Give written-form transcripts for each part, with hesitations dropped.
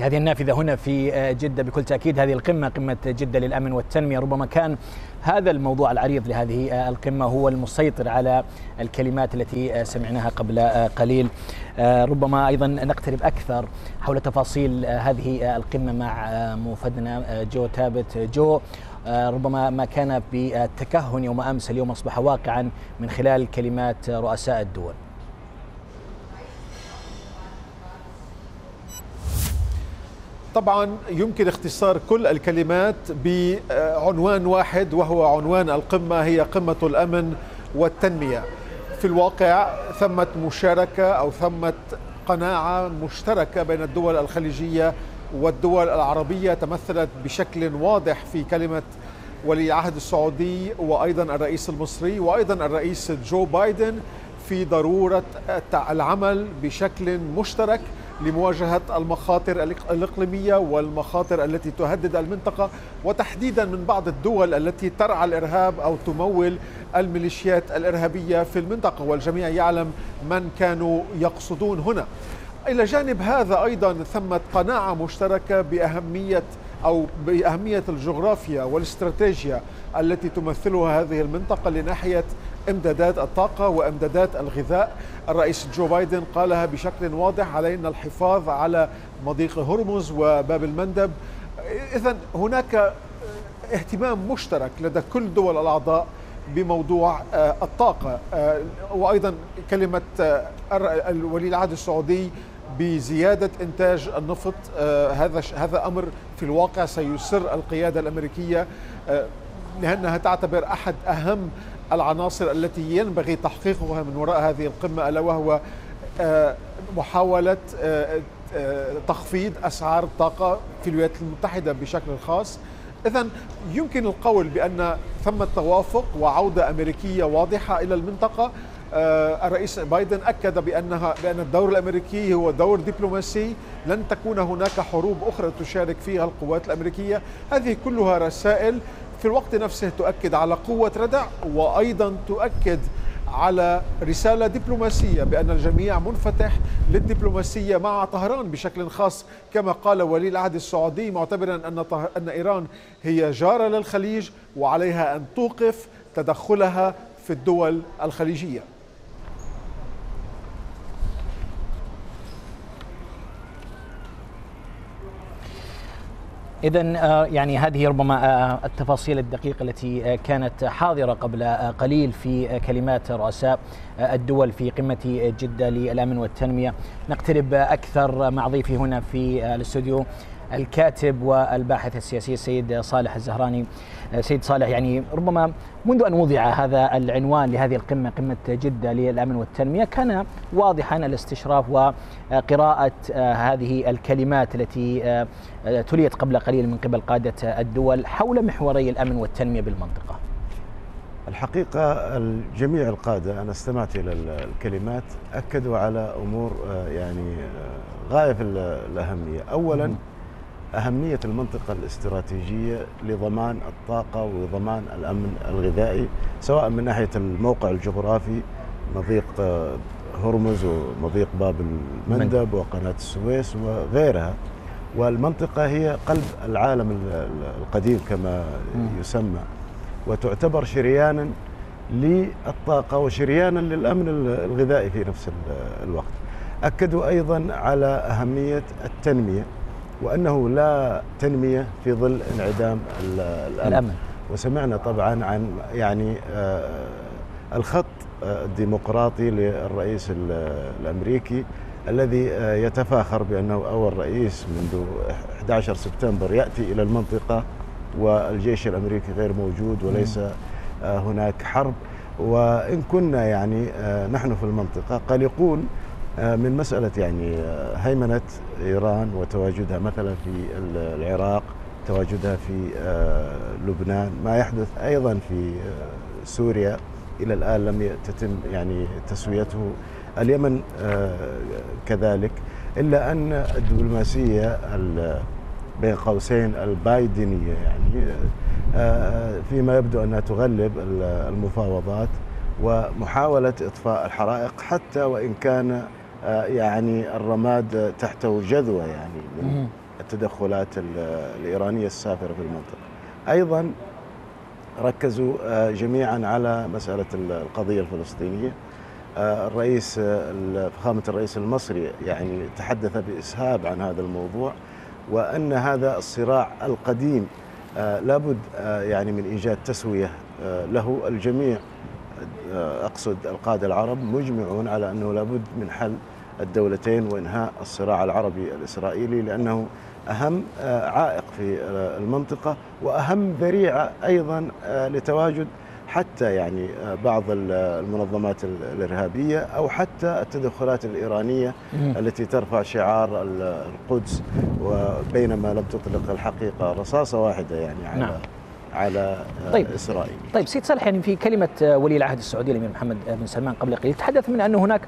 هذه النافذة هنا في جدة. بكل تأكيد هذه القمة، قمة جدة للأمن والتنمية، ربما كان هذا الموضوع العريض لهذه القمة هو المسيطر على الكلمات التي سمعناها قبل قليل. ربما أيضا نقترب أكثر حول تفاصيل هذه القمة مع موفدنا جو تابت. جو، ربما ما كان بالتكهن يوم أمس اليوم أصبح واقعا من خلال كلمات رؤساء الدول. طبعا يمكن اختصار كل الكلمات بعنوان واحد، وهو عنوان القمة هي قمة الأمن والتنمية. في الواقع ثمة مشاركة أو ثمة قناعة مشتركة بين الدول الخليجية والدول العربية، تمثلت بشكل واضح في كلمة ولي العهد السعودي وأيضا الرئيس المصري وأيضا الرئيس جو بايدن في ضرورة العمل بشكل مشترك لمواجهة المخاطر الإقليمية والمخاطر التي تهدد المنطقة، وتحديدا من بعض الدول التي ترعى الإرهاب أو تمول الميليشيات الإرهابية في المنطقة، والجميع يعلم من كانوا يقصدون هنا. إلى جانب هذا أيضا ثمة قناعة مشتركة بأهمية الجغرافيا والاستراتيجية التي تمثلها هذه المنطقة لناحية امدادات الطاقة وامدادات الغذاء. الرئيس جو بايدن قالها بشكل واضح: علينا الحفاظ على مضيق هرمز وباب المندب. إذن هناك اهتمام مشترك لدى كل دول الأعضاء بموضوع الطاقة، وأيضا كلمة ولي العهد السعودي بزيادة إنتاج النفط. هذا أمر في الواقع سيسر القيادة الأمريكية، لأنها تعتبر أحد أهم العناصر التي ينبغي تحقيقها من وراء هذه القمة، ألا وهو محاولة تخفيض أسعار الطاقة في الولايات المتحدة بشكل خاص. إذن يمكن القول بأن ثمة توافق وعودة أمريكية واضحة إلى المنطقة. الرئيس بايدن أكد بأن الدور الأمريكي هو دور دبلوماسي، لن تكون هناك حروب أخرى تشارك فيها القوات الأمريكية. هذه كلها رسائل في الوقت نفسه تؤكد على قوة ردع، وأيضا تؤكد على رسالة دبلوماسية بأن الجميع منفتح للدبلوماسية مع طهران بشكل خاص، كما قال ولي العهد السعودي معتبرا أن إيران هي جارة للخليج وعليها أن توقف تدخلها في الدول الخليجية. إذن يعني هذه ربما التفاصيل الدقيقة التي كانت حاضرة قبل قليل في كلمات رؤساء الدول في قمة جدة للأمن والتنمية. نقترب أكثر مع ضيفي هنا في الاستوديو الكاتب والباحث السياسي السيد صالح الزهراني. سيد صالح، يعني ربما منذ أن وضع هذا العنوان لهذه القمة، قمة جدة للأمن والتنمية، كان واضحا الاستشراف وقراءة هذه الكلمات التي تليت قبل قليل من قبل قادة الدول حول محوري الأمن والتنمية بالمنطقة. الحقيقة الجميع القادة، أنا استمعت إلى الكلمات، أكدوا على أمور يعني غاية الأهمية. أولا أهمية المنطقة الاستراتيجية لضمان الطاقة وضمان الأمن الغذائي، سواء من ناحية الموقع الجغرافي، مضيق هرمز ومضيق باب المندب وقناة السويس وغيرها. والمنطقة هي قلب العالم القديم كما يسمى، وتعتبر شريانا للطاقة وشريانا للأمن الغذائي في نفس الوقت. أكدوا أيضا على أهمية التنمية، وأنه لا تنمية في ظل انعدام الأمن. وسمعنا طبعا عن يعني الخط الديمقراطي للرئيس الأمريكي الذي يتفاخر بأنه أول رئيس منذ 11 سبتمبر يأتي إلى المنطقة والجيش الأمريكي غير موجود وليس هناك حرب. وإن كنا يعني نحن في المنطقة قلقون من مسألة يعني هيمنة إيران وتواجدها مثلا في العراق، تواجدها في لبنان، ما يحدث أيضا في سوريا إلى الآن لم تتم يعني تسويته، اليمن كذلك. إلا أن الدبلوماسية بين قوسين البايدنية يعني فيما يبدو أنها تغلب المفاوضات ومحاولة إطفاء الحرائق، حتى وإن كان يعني الرماد تحته جذوة يعني التدخلات الإيرانية السافرة في المنطقة. أيضا ركزوا جميعا على مسألة القضية الفلسطينية. الرئيس فخامة الرئيس المصري يعني تحدث بإسهاب عن هذا الموضوع، وأن هذا الصراع القديم لابد يعني من إيجاد تسوية له. الجميع أقصد القادة العرب مجمعون على أنه لابد من حل الدولتين وإنهاء الصراع العربي الإسرائيلي، لأنه أهم عائق في المنطقة وأهم ذريعة أيضا لتواجد حتى يعني بعض المنظمات الإرهابية أو حتى التدخلات الإيرانية التي ترفع شعار القدس وبينما لم تطلق الحقيقة رصاصة واحدة يعني على طيب إسرائيل. طيب سيد صالح، يعني في كلمة ولي العهد السعودي الأمير محمد بن سلمان قبل قليل تحدث من أن هناك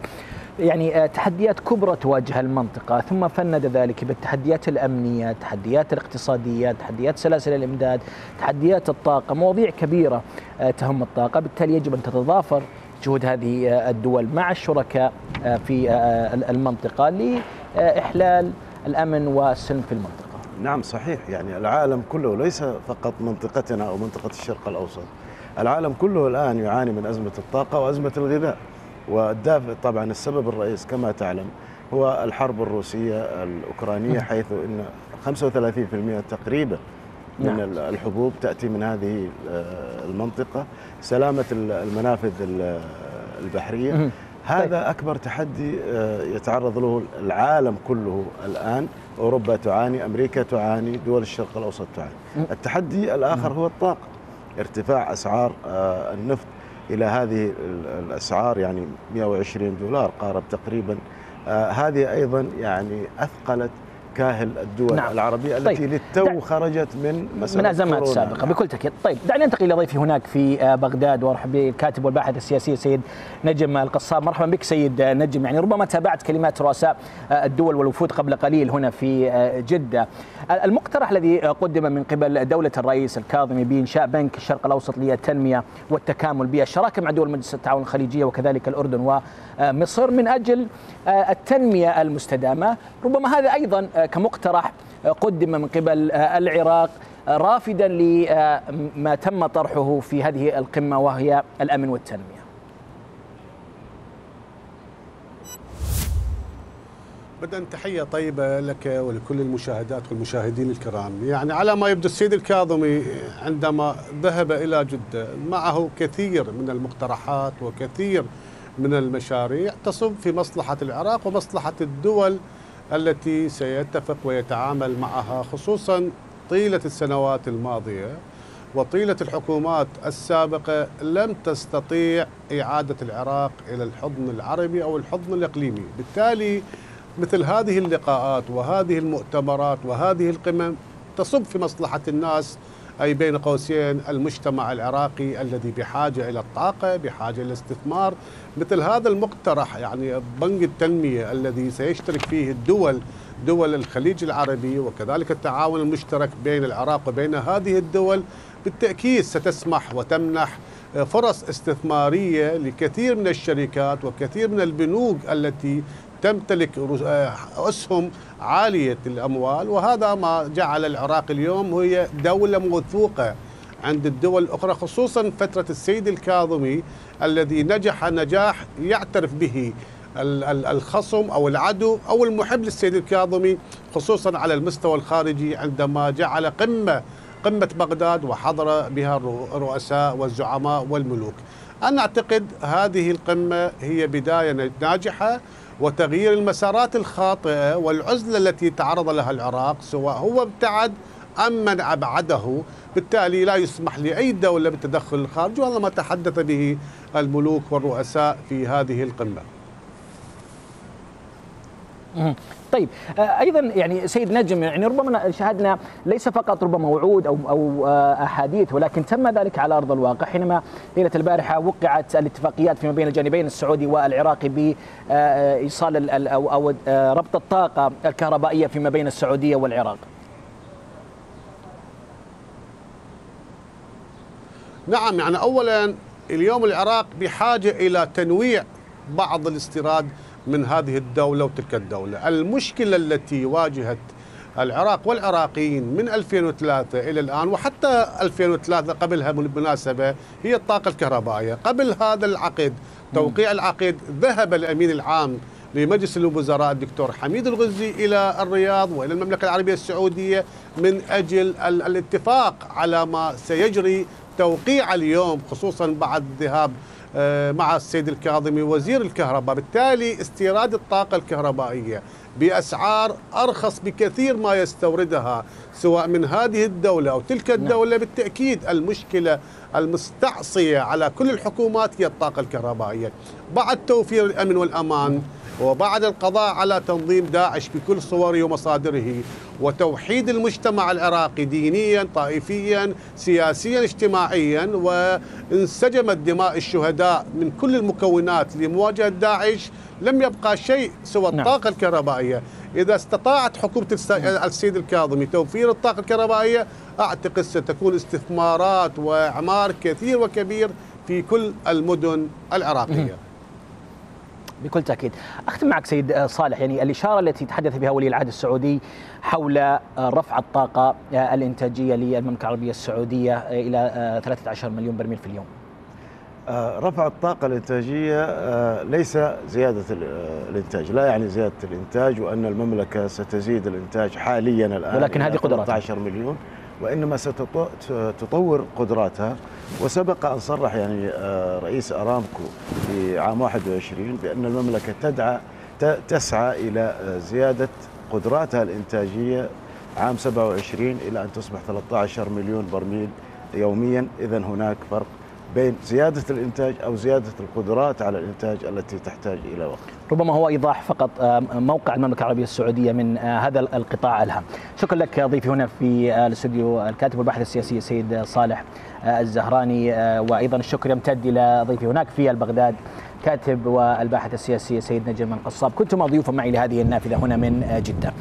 يعني تحديات كبرى تواجه المنطقة، ثم فند ذلك بالتحديات الأمنية، التحديات الاقتصادية، تحديات سلاسل الإمداد، تحديات الطاقة، مواضيع كبيرة تهم الطاقة، بالتالي يجب أن تتضافر جهود هذه الدول مع الشركاء في المنطقة لإحلال الأمن والسلم في المنطقة. نعم صحيح، يعني العالم كله ليس فقط منطقتنا أو منطقة الشرق الأوسط، العالم كله الآن يعاني من أزمة الطاقة وأزمة الغذاء، والدافع طبعا السبب الرئيس كما تعلم هو الحرب الروسية الأوكرانية، حيث أن 35% تقريبا من الحبوب تأتي من هذه المنطقة، سلامة المنافذ البحرية هذا أكبر تحدي يتعرض له العالم كله الآن. أوروبا تعاني، أمريكا تعاني، دول الشرق الأوسط تعاني. التحدي الآخر هو الطاقة، ارتفاع أسعار النفط إلى هذه الأسعار يعني $120 قارب تقريبا، هذه أيضا يعني أثقلت كاهل الدول العربية التي للتو خرجت من أزمات سابقة بكل تأكيد. طيب دعني أنتقل إلى ضيفي هناك في بغداد، وأرحب بالكاتب والباحث السياسي سيد نجم القصاب. مرحبا بك سيد نجم. يعني ربما تابعت كلمات رؤساء الدول والوفود قبل قليل هنا في جدة. المقترح الذي قدم من قبل دولة الرئيس الكاظمي بإنشاء بنك الشرق الأوسط للتنمية والتكامل بالشراكة مع دول مجلس التعاون الخليجية وكذلك الأردن ومصر من أجل التنمية المستدامة، ربما هذا أيضا كمقترح قدم من قبل العراق رافدا لما تم طرحه في هذه القمة وهي الأمن والتنمية. بدأ تحية طيبة لك ولكل المشاهدات والمشاهدين الكرام. يعني على ما يبدو السيد الكاظمي عندما ذهب إلى جدة معه كثير من المقترحات وكثير من المشاريع تصب في مصلحة العراق ومصلحة الدول التي سيتفق ويتعامل معها، خصوصا طيلة السنوات الماضية وطيلة الحكومات السابقة لم تستطيع إعادة العراق إلى الحضن العربي أو الحضن الإقليمي. بالتالي مثل هذه اللقاءات وهذه المؤتمرات وهذه القمم تصب في مصلحة الناس، أي بين قوسين المجتمع العراقي الذي بحاجة إلى الطاقة، بحاجة إلى الاستثمار. مثل هذا المقترح يعني بنك التنمية الذي سيشترك فيه الدول، دول الخليج العربي وكذلك التعاون المشترك بين العراق وبين هذه الدول، بالتأكيد ستسمح وتمنح فرص استثمارية لكثير من الشركات وكثير من البنوك التي تمتلك أسهم عالية الأموال، وهذا ما جعل العراق اليوم هي دولة موثوقة عند الدول الأخرى، خصوصا فترة السيد الكاظمي الذي نجح نجاح يعترف به الخصم أو العدو أو المحب للسيد الكاظمي، خصوصا على المستوى الخارجي عندما جعل قمة بغداد وحضر بها الرؤساء والزعماء والملوك. أنا أعتقد هذه القمة هي بداية ناجحة وتغيير المسارات الخاطئة والعزلة التي تعرض لها العراق، سواء هو ابتعد أم من أبعده. بالتالي لا يسمح لأي دولة بالتدخل الخارجي، وهذا ما تحدث به الملوك والرؤساء في هذه القمة. طيب ايضا يعني سيد نجم، يعني ربما شاهدنا ليس فقط ربما وعود او احاديث، ولكن تم ذلك على ارض الواقع حينما ليله البارحه وقعت الاتفاقيات فيما بين الجانبين السعودي والعراقي بايصال او ربط الطاقه الكهربائيه فيما بين السعوديه والعراق. نعم، يعني اولا اليوم العراق بحاجه الى تنويع بعض الاستيراد من هذه الدولة وتلك الدولة. المشكلة التي واجهت العراق والعراقيين من 2003 إلى الآن، وحتى 2003 قبلها بالمناسبة، هي الطاقة الكهربائية. قبل هذا العقد، توقيع العقد، ذهب الأمين العام لمجلس الوزراء الدكتور حميد الغزي إلى الرياض وإلى المملكة العربية السعودية من أجل الاتفاق على ما سيجري توقيع اليوم، خصوصا بعد ذهاب مع السيد الكاظمي وزير الكهرباء. بالتالي استيراد الطاقة الكهربائية بأسعار أرخص بكثير ما يستوردها سواء من هذه الدولة أو تلك الدولة. بالتأكيد المشكلة المستعصية على كل الحكومات هي الطاقة الكهربائية. بعد توفير الأمن والأمان، وبعد القضاء على تنظيم داعش بكل صوره ومصادره، وتوحيد المجتمع العراقي دينيا طائفيا سياسيا اجتماعيا، وانسجمت دماء الشهداء من كل المكونات لمواجهة داعش، لم يبقى شيء سوى الطاقة الكهربائية. إذا استطاعت حكومة السيد الكاظمي توفير الطاقة الكهربائية، أعتقد ستكون استثمارات وإعمار كثير وكبير في كل المدن العراقية. بكل تأكيد. أختم معك سيد صالح، يعني الإشارة التي تحدث بها ولي العهد السعودي حول رفع الطاقة الإنتاجية للمملكة العربية السعودية إلى 13 مليون برميل في اليوم. رفع الطاقة الإنتاجية ليس زيادة الإنتاج، لا يعني زيادة الإنتاج وأن المملكة ستزيد الإنتاج حاليا الآن، ولكن هذه قدرات 13 مليون، وإنما ستطور قدراتها. وسبق أن صرح يعني رئيس أرامكو في عام 21 بأن المملكة تسعى إلى زيادة قدراتها الإنتاجية عام 27 إلى أن تصبح 13 مليون برميل يوميا. إذن هناك فرق بين زيادة الإنتاج أو زيادة القدرات على الإنتاج التي تحتاج إلى وقت. ربما هو إيضاح فقط موقع المملكة العربية السعودية من هذا القطاع الهام. شكرا لك ضيفي هنا في الاستوديو الكاتب والباحث السياسي سيد صالح الزهراني، وأيضا الشكر يمتد إلى ضيفي هناك في البغداد كاتب والباحث السياسي سيد نجم القصاب. كنتما ضيوفا معي لهذه النافذة هنا من جدة.